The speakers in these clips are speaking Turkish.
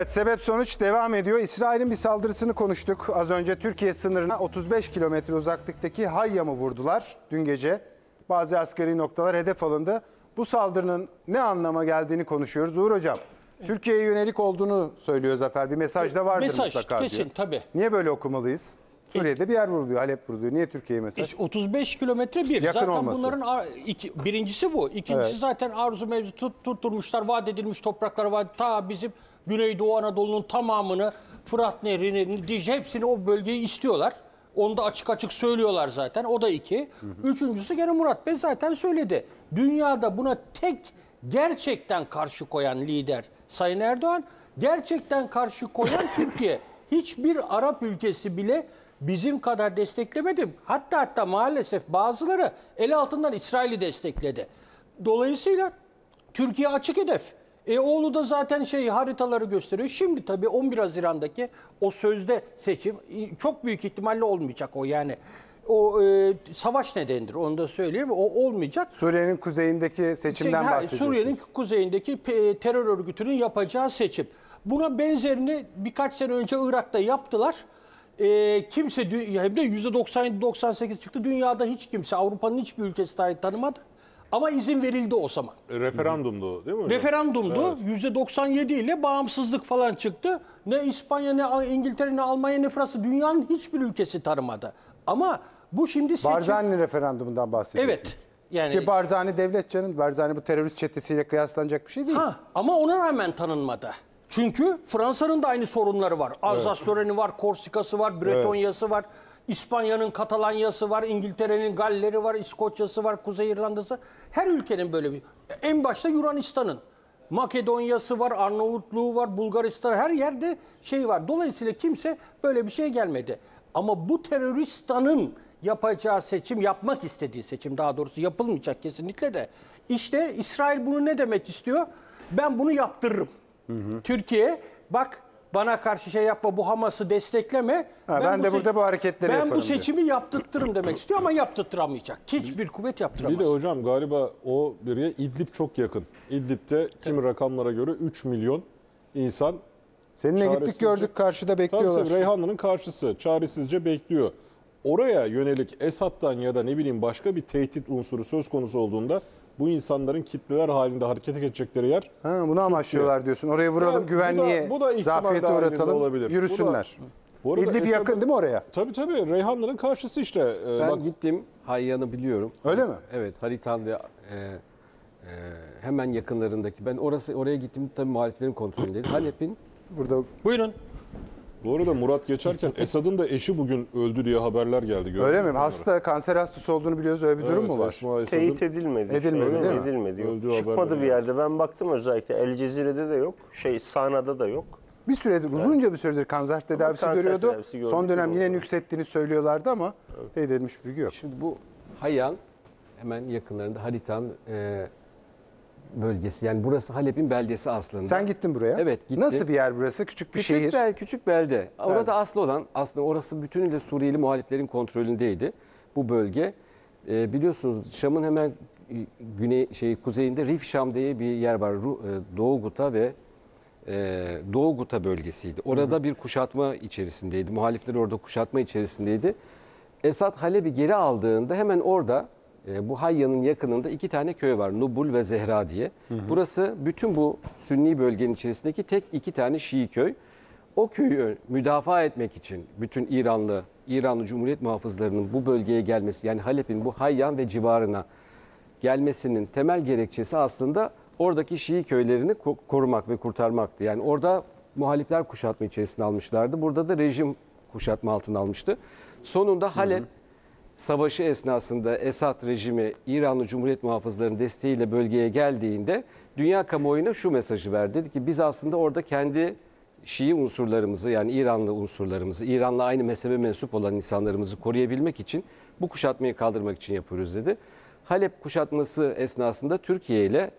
Evet, sebep sonuç devam ediyor. İsrail'in bir saldırısını konuştuk. Az önce Türkiye sınırına 35 kilometre uzaklıktaki Hayyam'ı vurdular dün gece. Bazı askeri noktalar hedef alındı. Bu saldırının ne anlama geldiğini konuşuyoruz. Uğur Hocam, Türkiye'ye yönelik olduğunu söylüyor Zafer. Bir mesaj da vardır mutlaka kesin, diyor. Tabii. Niye böyle okumalıyız? Suriye'de bir yer vuruluyor, Halep vuruluyor. Niye Türkiye'ye mesaj? 35 kilometre bir. Yakın zaten olması. Bunların birincisi bu. İkincisi zaten arzu mevzu tutturmuşlar. Vaat edilmiş topraklar var. Ta bizim Güneydoğu Anadolu'nun tamamını, Fırat Nehri'nin, Dicle, hepsini, o bölgeyi istiyorlar. Onu da açık açık söylüyorlar zaten. O da iki. Üçüncüsü gene Murat Bey zaten söyledi. Dünyada buna tek gerçekten karşı koyan lider Sayın Erdoğan, gerçekten karşı koyan Türkiye. Hiçbir Arap ülkesi bile bizim kadar desteklemedi. Hatta maalesef bazıları el altından İsrail'i destekledi. Dolayısıyla Türkiye açık hedef. Oğlu da zaten haritaları gösteriyor. Şimdi tabii 11 Haziran'daki o sözde seçim çok büyük ihtimalle olmayacak o yani. O savaş nedenidir, onu da söyleyeyim. O olmayacak. Suriye'nin kuzeyindeki seçimden bahsediyorsunuz. Suriye'nin kuzeyindeki terör örgütünün yapacağı seçim. Buna benzerini birkaç sene önce Irak'ta yaptılar. Kimse, hem de %97-98 çıktı. Dünyada hiç kimse, Avrupa'nın hiçbir ülkesi dahi tanımadı. Ama izin verildi o zaman. Referandumdu değil mi hocam? Referandumdu. Evet. %97 ile bağımsızlık falan çıktı. Ne İspanya, ne İngiltere, ne Almanya, ne Fransa, dünyanın hiçbir ülkesi tanımadı. Ama bu şimdi seçim... Barzani referandumundan bahsediyorsunuz. Evet. Yani... Ki Barzani devlet canım. Barzani bu terörist çetesiyle kıyaslanacak bir şey değil. Ama ona rağmen tanınmadı. Çünkü Fransa'nın da aynı sorunları var. Alsace Lorraine'i var, Korsika'sı var, Bretonya'sı var, İspanya'nın Katalanya'sı var, İngiltere'nin Galler'i var, İskoçya'sı var, Kuzey İrlanda'sı. Her ülkenin böyle bir... En başta Yunanistan'ın Makedonya'sı var, Arnavutluğu var, Bulgaristan, her yerde var. Dolayısıyla kimse böyle bir şey gelmedi. Ama bu teröristanın yapacağı seçim, yapmak istediği seçim daha doğrusu, yapılmayacak kesinlikle de. İşte İsrail bunu ne demek istiyor? Ben bunu yaptırırım. Türkiye, bak bana karşı yapma, bu Hamas'ı destekleme. Ben de burada bu hareketleri yaparım. Ben bu seçimi yaptırtırım demek istiyor ama yaptırtıramayacak. Hiçbir kuvvet yaptıramaz. Bir de hocam galiba o biriye İdlib çok yakın. İdlib'de kimi rakamlara göre 3 milyon insan. Seninle gittik gördük, karşıda bekliyorlar. Tabii Reyhanlı'nın karşısı çaresizce bekliyor. Oraya yönelik Esad'dan ya da ne bileyim başka bir tehdit unsuru söz konusu olduğunda... Bu insanların kitleler halinde hareket edecekleri yer. Bunu amaçlıyorlar diyorsun. Oraya vuralım, güvenliğe, zafiyete uğratalım, olabilir. Yürüsünler. İdlib yakın değil mi oraya? Tabii. Reyhanlı'nın karşısı işte. Ben gittim. Hayyan'ı biliyorum. Öyle mi? Evet. Haritan ve hemen yakınlarındaki. Ben oraya gittim. Tabii muhaliflerin kontrolündeydi. Halep'in. Burada. Buyurun. Bu arada Murat geçerken Esad'ın da eşi bugün öldü diye haberler geldi. Öyle mi? Hasta, kanser hastası olduğunu biliyoruz. Öyle bir durum mu var? Teyit edilmedi. Edilmedi. Çıkmadı bir yerde. Ben baktım özellikle. El Cezire'de de yok. Sana'da da yok. Bir süredir, uzunca bir süredir kanser tedavisi görüyordu. Son dönem yine nüksettiğini söylüyorlardı ama teyit edilmiş bilgi yok. Şimdi bu Hayyan hemen yakınlarında Haritan bölgesi. Yani burası Halep'in beldesi aslında. Sen gittin buraya. Evet, gittim. Nasıl bir yer burası? Küçük bir şehir. Küçük belde. Orada aslı olan, aslında orası bütünüyle Suriyeli muhaliflerin kontrolündeydi bu bölge. Biliyorsunuz Şam'ın hemen güney kuzeyinde Rifşam diye bir yer var. Doğu Guta ve Doğu Guta bölgesiydi. Orada bir kuşatma içerisindeydi. Muhalifler orada kuşatma içerisindeydi. Esad Halep'i geri aldığında hemen orada bu Hayyan'ın yakınında 2 tane köy var. Nubul ve Zehra diye. Burası bütün bu Sünni bölgenin içerisindeki tek 2 tane Şii köy. O köyü müdafaa etmek için bütün İranlı Cumhuriyet muhafızlarının bu bölgeye gelmesi, yani Halep'in bu Hayyan ve civarına gelmesinin temel gerekçesi aslında oradaki Şii köylerini korumak ve kurtarmaktı. Yani orada muhalifler kuşatma içerisine almışlardı. Burada da rejim kuşatma altına almıştı. Sonunda Halep savaşı esnasında Esad rejimi İranlı Cumhuriyet muhafızlarının desteğiyle bölgeye geldiğinde dünya kamuoyuna şu mesajı verdi. Dedi ki biz aslında orada kendi Şii unsurlarımızı, yani İranlı unsurlarımızı, İran'la aynı mezhebe mensup olan insanlarımızı koruyabilmek için bu kuşatmayı kaldırmak için yapıyoruz dedi. Halep kuşatması esnasında Türkiye ile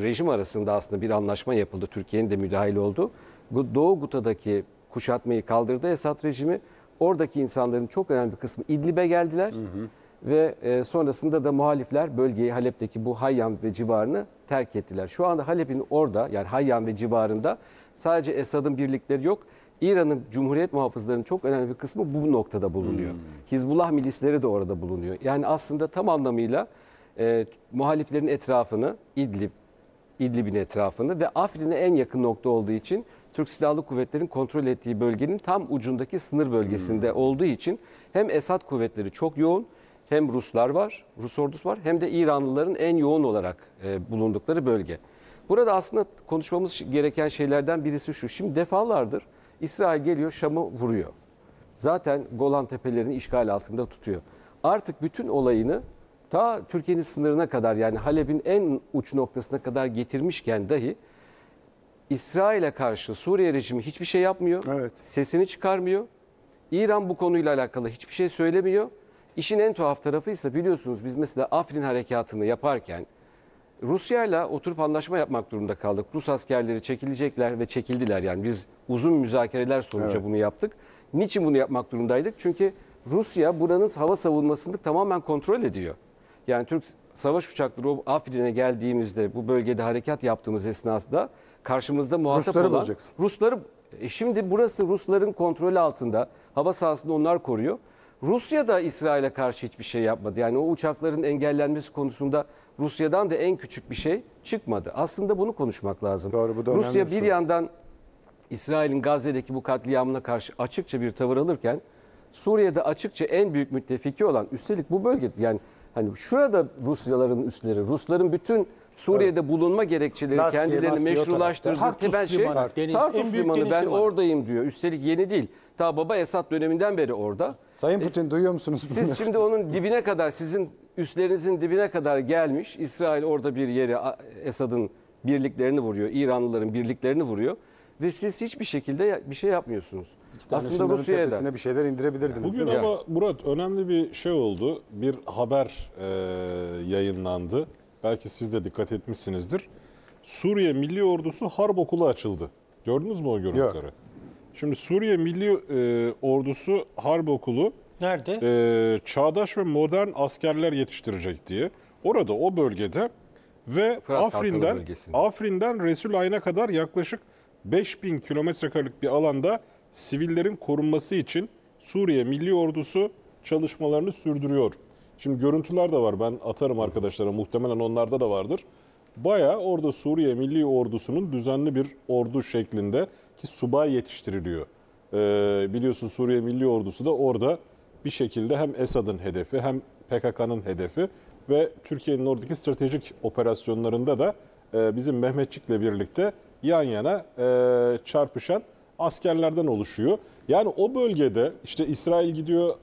rejim arasında aslında bir anlaşma yapıldı. Türkiye'nin de müdahil oldu. Doğu Guta'daki kuşatmayı kaldırdı Esad rejimi. Oradaki insanların çok önemli bir kısmı İdlib'e geldiler ve sonrasında da muhalifler bölgeyi, Halep'teki bu Hayyan ve civarını terk ettiler. Şu anda Halep'in orada, yani Hayyan ve civarında Sadece Esad'ın birlikleri yok. İran'ın Cumhuriyet muhafızlarının çok önemli bir kısmı bu noktada bulunuyor. Hizbullah milisleri de orada bulunuyor. Yani aslında tam anlamıyla muhaliflerin etrafını, İdlib'in etrafını ve Afrin'e en yakın nokta olduğu için Türk Silahlı Kuvvetleri'nin kontrol ettiği bölgenin tam ucundaki sınır bölgesinde olduğu için hem Esad kuvvetleri çok yoğun, hem Ruslar var, Rus ordusu var, hem de İranlıların en yoğun olarak bulundukları bölge. Burada aslında konuşmamız gereken şeylerden birisi şu. Şimdi defalardır İsrail geliyor, Şam'ı vuruyor. Zaten Golan tepelerini işgal altında tutuyor. Artık bütün olayını ta Türkiye'nin sınırına kadar, yani Halep'in en uç noktasına kadar getirmişken dahi İsrail'e karşı Suriye rejimi hiçbir şey yapmıyor. Evet. Sesini çıkarmıyor. İran bu konuyla alakalı hiçbir şey söylemiyor. İşin en tuhaf tarafı ise biliyorsunuz biz mesela Afrin harekatını yaparken Rusya'yla oturup anlaşma yapmak durumunda kaldık. Rus askerleri çekilecekler ve çekildiler. Yani biz uzun müzakereler sonucu bunu yaptık. Niçin bunu yapmak durumundaydık? Çünkü Rusya buranın hava savunmasını tamamen kontrol ediyor. Yani Türk savaş uçakları Afrin'e geldiğimizde, bu bölgede harekat yaptığımız esnasında karşımızda muhatap olan Rusları, şimdi burası Rusların kontrolü altında. Hava sahasını onlar koruyor. Rusya da İsrail'e karşı hiçbir şey yapmadı. Yani o uçakların engellenmesi konusunda Rusya'dan da en küçük bir şey çıkmadı. Aslında bunu konuşmak lazım. Doğru, bu da Rusya bir yandan İsrail'in Gazze'deki bu katliamına karşı açıkça bir tavır alırken Suriye'de açıkça en büyük müttefiki olan, üstelik bu bölge, yani hani şurada Rusyaların üstleri, Rusların bütün Suriye'de bulunma gerekçeleri kendilerini meşrulaştırdığı temel şey Tartus Limanı, ben oradayım diyor. Üstelik yeni değil. Ta Baba Esad döneminden beri orada. Sayın Putin, duyuyor musunuz bunu? Siz şimdi onun dibine kadar, sizin üstlerinizin dibine kadar gelmiş. İsrail orada bir yeri, Esad'ın birliklerini vuruyor. İranlıların birliklerini vuruyor. Ve siz hiçbir şekilde bir şey yapmıyorsunuz. Aslında Rusya'ya da bir şeyler indirebilirdiniz. Bugün ama Murat, önemli bir şey oldu. Bir haber yayınlandı. Belki siz de dikkat etmişsinizdir. Suriye Milli Ordusu Harp Okulu açıldı. Gördünüz mü o görüntüleri? Yok. Şimdi Suriye Milli Ordusu Harp Okulu nerede? Çağdaş ve modern askerler yetiştirecek diye. Orada, o bölgede ve Fırat Afrin'den Resul Ayn'a kadar yaklaşık 5000 kilometrekarelik bir alanda sivillerin korunması için Suriye Milli Ordusu çalışmalarını sürdürüyor. Şimdi görüntüler de var, ben atarım arkadaşlara, muhtemelen onlarda da vardır. Bayağı orada Suriye Milli Ordusu'nun düzenli bir ordu şeklinde, ki subay yetiştiriliyor. Biliyorsun Suriye Milli Ordusu da orada bir şekilde hem Esad'ın hedefi hem PKK'nın hedefi ve Türkiye'nin oradaki stratejik operasyonlarında da bizim Mehmetçik'le birlikte yan yana çarpışan askerlerden oluşuyor. Yani o bölgede işte İsrail gidiyor,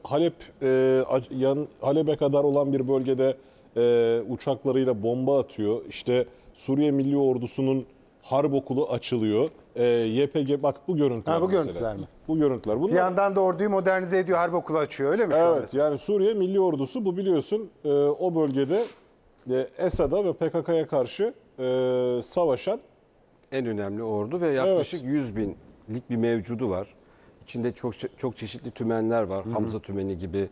Halep'e kadar olan bir bölgede uçaklarıyla bomba atıyor. İşte Suriye Milli Ordusu'nun harp okulu açılıyor. YPG, bak bu görüntüler. Ha, bu görüntüler mi? Bu görüntüler. Bunlar... Bir yandan da orduyu modernize ediyor, harp okulu açıyor, öyle mi? Evet, yani Suriye Milli Ordusu bu, biliyorsun o bölgede Esad'a ve PKK'ya karşı savaşan en önemli ordu ve yaklaşık 100 binlik bir mevcudu var. İçinde çok çeşitli tümenler var. Hamza tümeni gibi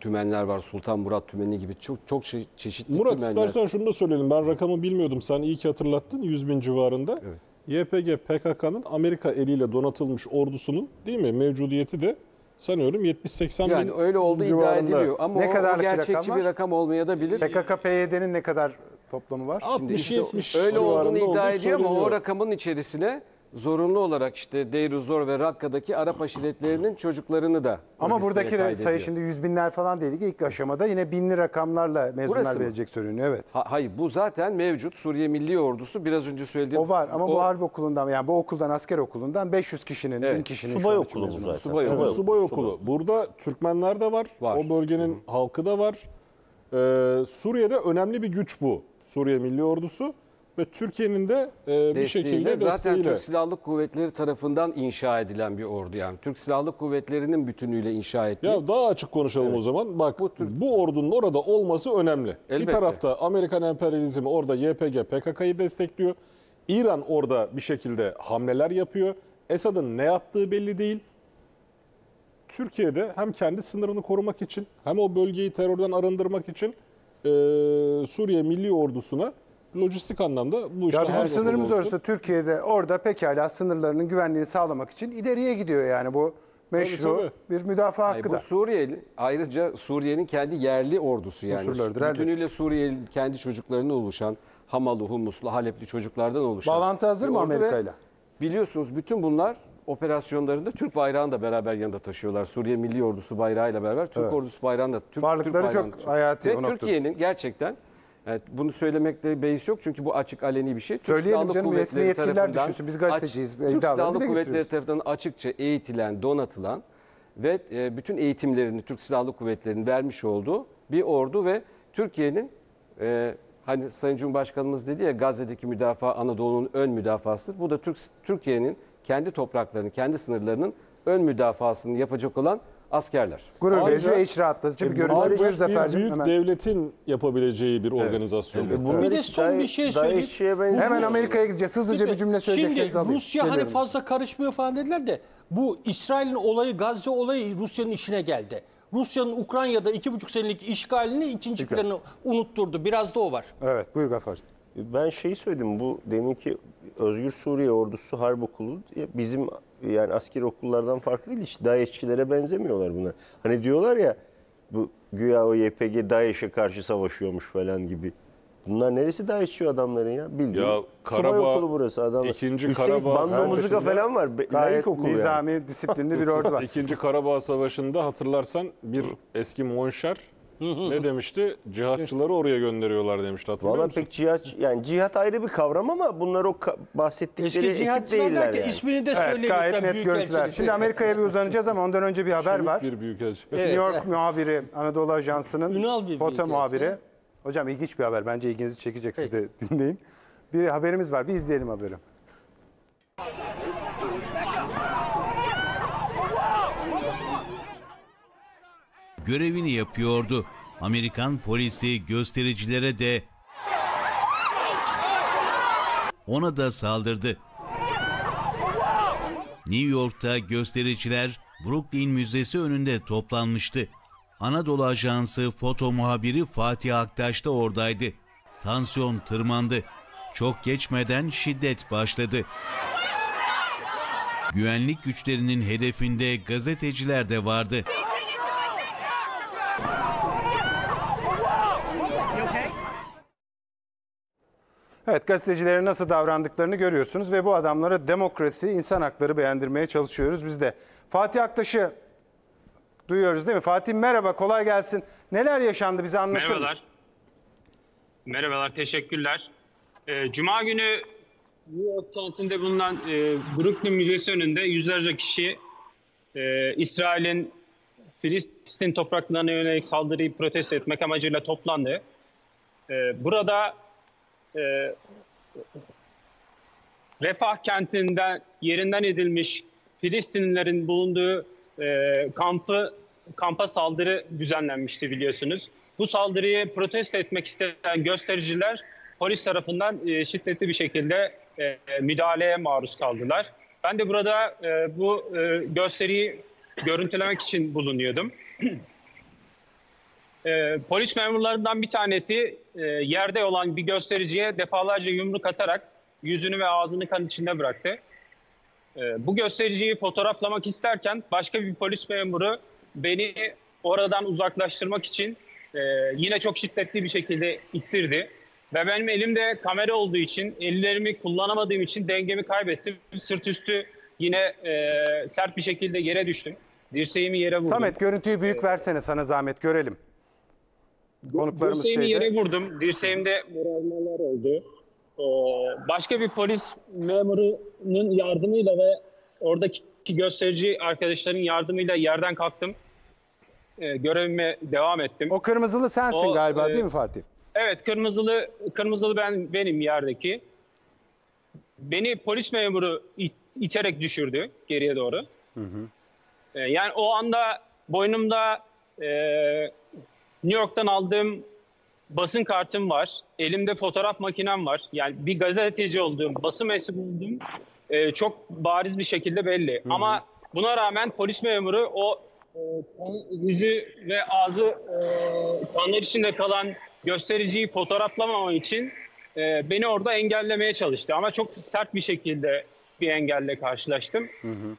tümenler var. Sultan Murat tümeni gibi çok çeşitli tümenler. Murat, istersen şunu da söyleyelim. Ben rakamı bilmiyordum. Sen iyi ki hatırlattın. 100 bin civarında. Evet. YPG PKK'nın Amerika eliyle donatılmış ordusunun, değil mi, mevcudiyeti de sanıyorum 70-80 bin. Yani öyle olduğu iddia ediliyor. Ama ne kadar gerçekçi bir rakam olmaya da bilir. PKK PYD'nin ne kadar toplamı var? 60-70. Öyle olduğunu iddia ediyor ama o rakamın içerisine zorunlu olarak işte Deir-i Zor ve Rakka'daki Arap aşiretlerinin çocuklarını da. Ama buradaki sayı şimdi 100 binler falan değil ki, ilk aşamada yine binli rakamlarla mezunlar verecek söyleniyor. Evet. Hayır, bu zaten mevcut Suriye Milli Ordusu, biraz önce söylediğim. O var ama bu harp okulundan, yani bu okuldan, asker okulundan 500 kişinin, 1000 kişinin. Subay okulu bu zaten. Subay okulu. Burada Türkmenler de var. O bölgenin halkı da var. Suriye'de önemli bir güç bu. Suriye Milli Ordusu. Ve Türkiye'nin de bir şekilde desteğiyle. Zaten Türk Silahlı Kuvvetleri tarafından inşa edilen bir ordu, yani Türk Silahlı Kuvvetleri'nin bütünüyle inşa ettiği. Ya daha açık konuşalım o zaman. Bak bu ordunun orada olması önemli. Elbette. Bir tarafta Amerikan emperyalizmi, orada YPG PKK'yı destekliyor. İran orada bir şekilde hamleler yapıyor. Esad'ın ne yaptığı belli değil. Türkiye'de hem kendi sınırını korumak için hem o bölgeyi terörden arındırmak için Suriye Milli Ordusu'na lojistik anlamda bu işler. Bizim sınırımız orası, Türkiye'de orada pekala sınırlarının güvenliğini sağlamak için ileriye gidiyor yani bu. Meşru tabii. Bir müdafaa hakkı da. Bu Suriyeli, ayrıca Suriye'nin kendi yerli ordusu yani. Bütünüyle Suriyeli kendi çocuklarından oluşan, Hamalı, Humuslu, Halepli çocuklardan oluşan. Bağlantı hazır mı Amerika'yla? Biliyorsunuz bütün bunlar operasyonlarında Türk bayrağını da beraber yanında taşıyorlar. Suriye Milli Ordusu bayrağıyla beraber Türk ordusu bayrağını da. Varlıkları çok hayati. Türkiye'nin gerçekten, evet, bunu söylemekle beis yok çünkü bu açık aleni bir şey. Söyleyelim canım, resmi yetkililer düşünsün. Biz gazeteciyiz. Türk Silahlı Kuvvetleri tarafından açıkça eğitilen, donatılan ve bütün eğitimlerini Türk Silahlı Kuvvetleri'nin vermiş olduğu bir ordu ve Türkiye'nin, hani Sayın Cumhurbaşkanımız dedi ya, Gazze'deki müdafaa Anadolu'nun ön müdafası. Bu da Türkiye'nin kendi topraklarının, kendi sınırlarının ön müdafasını yapacak olan askerler. Gurur verici ve iç rahatlatıcı bir görünüm. Bir büyük devletin yapabileceği bir organizasyon. Evet, evet. Bir de son bir şey söyleyeyim. Hemen Amerika'ya gideceğiz. Hızlıca bir cümle söyleyeceksiniz. Şimdi Rusya hani fazla karışmıyor falan dediler de bu İsrail'in olayı, Gazze olayı Rusya'nın işine geldi. Rusya'nın Ukrayna'da 2,5 senelik işgalini ikinci planı unutturdu. Biraz da o var. Evet, buyur Gafar'cığım. Ben şeyi söyledim, bu deminki Özgür Suriye Ordusu Harp Okulu bizim yani askeri okullardan farklı değil, hiç DAEŞ'çilere benzemiyorlar buna. Hani diyorlar ya bu güya o YPG DAEŞ'e karşı savaşıyormuş falan gibi. Bunlar neresi DAEŞ'çi adamların ya? Bildiğin ya, subay okulu burası adamlar. Üstelik Karabağ banda muzika falan var. Gayet nizami yani, disiplinli bir ordu var. 2. Karabağ Savaşı'nda hatırlarsan bir eski monşer ne demişti? Cihatçıları oraya gönderiyorlar demişti, hatırlıyor musun? Valla pek cihat, yani cihat ayrı bir kavram ama bunlar o bahsettikleri ekip değiller yani. İsmini de söyleyelim. Evet, gayet net görüntüler. Şimdi Amerika'ya bir uzanacağız ama ondan önce bir haber var. Bir büyükelçi. Evet, New York muhabiri, Anadolu Ajansı'nın foto muhabiri. Hocam ilginç bir haber. Bence ilginizi çekecek. Siz de dinleyin. Bir haberimiz var. Bir izleyelim haberi. Görevini yapıyordu. Amerikan polisi göstericilere de ona da saldırdı. New York'ta göstericiler Brooklyn Müzesi önünde toplanmıştı. Anadolu Ajansı foto muhabiri Fatih Aktaş da oradaydı. Tansiyon tırmandı. Çok geçmeden şiddet başladı. Güvenlik güçlerinin hedefinde gazeteciler de vardı. Evet, gazetecilere nasıl davrandıklarını görüyorsunuz ve bu adamlara demokrasi, insan hakları beğendirmeye çalışıyoruz biz de. Fatih Aktaş'ı duyuyoruz değil mi? Fatih merhaba, kolay gelsin. Neler yaşandı, bize anlatır mısın? Merhabalar, teşekkürler. Cuma günü New York kentinde bulunan Brooklyn Müzesi önünde yüzlerce kişi İsrail'in Filistin topraklarına yönelik saldırıyı protesto etmek amacıyla toplandı. Burada Refah kentinden yerinden edilmiş Filistinlilerin bulunduğu kampa saldırı düzenlenmişti biliyorsunuz. Bu saldırıyı protesto etmek isteyen göstericiler polis tarafından şiddetli bir şekilde müdahaleye maruz kaldılar. Ben de burada bu gösteriyi görüntülemek için bulunuyordum. Polis memurlarından bir tanesi yerde olan bir göstericiye defalarca yumruk atarak yüzünü ve ağzını kan içinde bıraktı. Bu göstericiyi fotoğraflamak isterken başka bir polis memuru beni oradan uzaklaştırmak için yine çok şiddetli bir şekilde ittirdi. Ve benim elimde kamera olduğu için, ellerimi kullanamadığım için dengemi kaybettim. Sırt üstü yine sert bir şekilde yere düştüm. Dirseğimi yere vurdum. Samet, görüntüyü büyük versene sana zahmet, görelim. Dirseğimi yere vurdum. Dirseğimde morarmalar oldu. Başka bir polis memurunun yardımıyla ve oradaki gösterici arkadaşların yardımıyla yerden kalktım. Görevime devam ettim. O kırmızılı sensin galiba değil mi Fatih? Evet, kırmızılı benim yerdeki. Beni polis memuru iterek düşürdü geriye doğru. Yani o anda boynumda New York'tan aldığım basın kartım var. Elimde fotoğraf makinem var. Yani bir gazeteci olduğum, basın mensubu olduğum çok bariz bir şekilde belli. Hı-hı. Ama buna rağmen polis memuru o yüzü ve ağzı kanlar içinde kalan göstericiyi fotoğraflamama için beni orada engellemeye çalıştı. Ama çok sert bir şekilde bir engelle karşılaştım. Hı hı.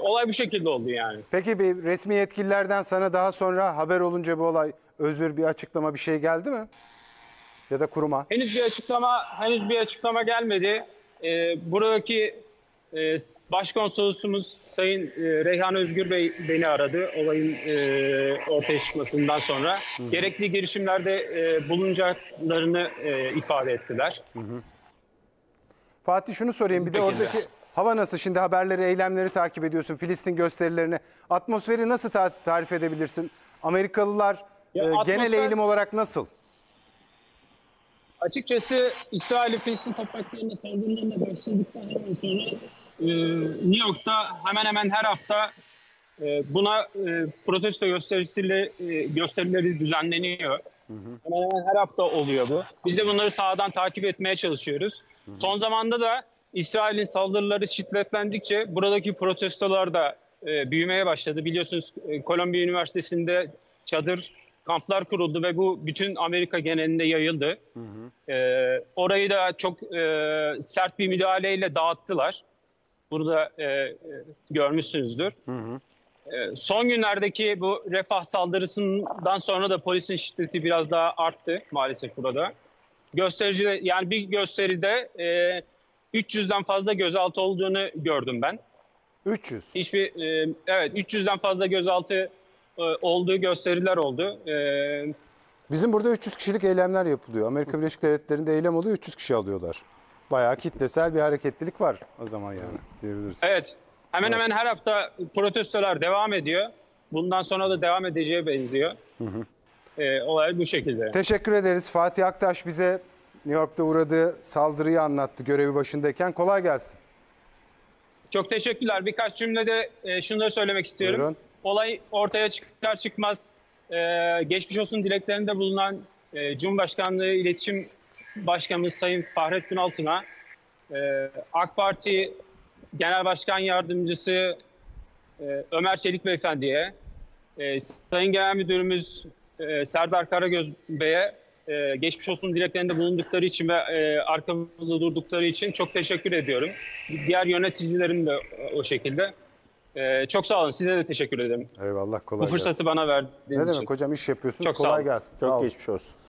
Olay bu şekilde oldu yani. Peki bir resmi yetkililerden sana daha sonra haber olunca bu olay, özür, bir açıklama, bir şey geldi mi? Ya da kuruma? Henüz bir açıklama gelmedi. Buradaki başkonsolosumuz Sayın Reyhan Özgür Bey beni aradı. Olayın ortaya çıkmasından sonra. Hı hı. Gerekli girişimlerde bulunacaklarını ifade ettiler. Hı hı. Fatih, şunu sorayım bir de, oradaki hava nasıl? Şimdi haberleri, eylemleri takip ediyorsun. Filistin gösterilerini. Atmosferi nasıl tarif edebilirsin? Amerikalılar genel eğilim olarak nasıl? Açıkçası İsrail ve Filistin topraklarına saldırılarına başladıktan hemen sonra New York'ta hemen hemen her hafta buna protesto gösterileri düzenleniyor. Hı hı. Hemen hemen her hafta oluyor bu. Biz de bunları sahadan takip etmeye çalışıyoruz. Hı hı. Son zamanda da İsrail'in saldırıları şiddetlendikçe buradaki protestolar da büyümeye başladı. Biliyorsunuz Kolombiya Üniversitesi'nde çadır kamplar kuruldu ve bu bütün Amerika genelinde yayıldı. Hı hı. Orayı da çok sert bir müdahaleyle dağıttılar. Burada görmüşsünüzdür. Hı hı. Son günlerdeki bu Refah saldırısından sonra da polisin şiddeti biraz daha arttı maalesef burada. Gösterici, yani bir gösteride 300'den fazla gözaltı olduğunu gördüm ben. 300? Evet, 300'den fazla gözaltı olduğu gösteriler oldu. Bizim burada 300 kişilik eylemler yapılıyor. Amerika Birleşik Devletleri'nde eylem oluyor, 300 kişi alıyorlar. Bayağı kitlesel bir hareketlilik var o zaman yani, diyebiliriz. Evet. Hemen hemen her hafta protestolar devam ediyor. Bundan sonra da devam edeceği benziyor. Hı hı. Olay bu şekilde. Teşekkür ederiz. Fatih Aktaş bize New York'ta uğradığı saldırıyı anlattı görevi başındayken. Kolay gelsin. Çok teşekkürler. Birkaç cümlede şunları söylemek istiyorum. Buyurun. Olay ortaya çıkar çıkmaz geçmiş olsun dileklerinde bulunan Cumhurbaşkanlığı İletişim Başkanımız Sayın Fahrettin Altun'a, AK Parti Genel Başkan Yardımcısı Ömer Çelik Beyefendi'ye, Sayın Genel Müdürümüz Serdar Karagöz Bey'e geçmiş olsun dileklerinde bulundukları için ve arkamızda durdukları için çok teşekkür ediyorum. Diğer yöneticilerim de o şekilde. Çok sağ olun. Size de teşekkür ederim. Eyvallah. Kolay gelsin. Bu fırsatı bana verdiğiniz için. Ne demek hocam, iş yapıyorsunuz. Çok kolay gelsin. Çok geçmiş olsun.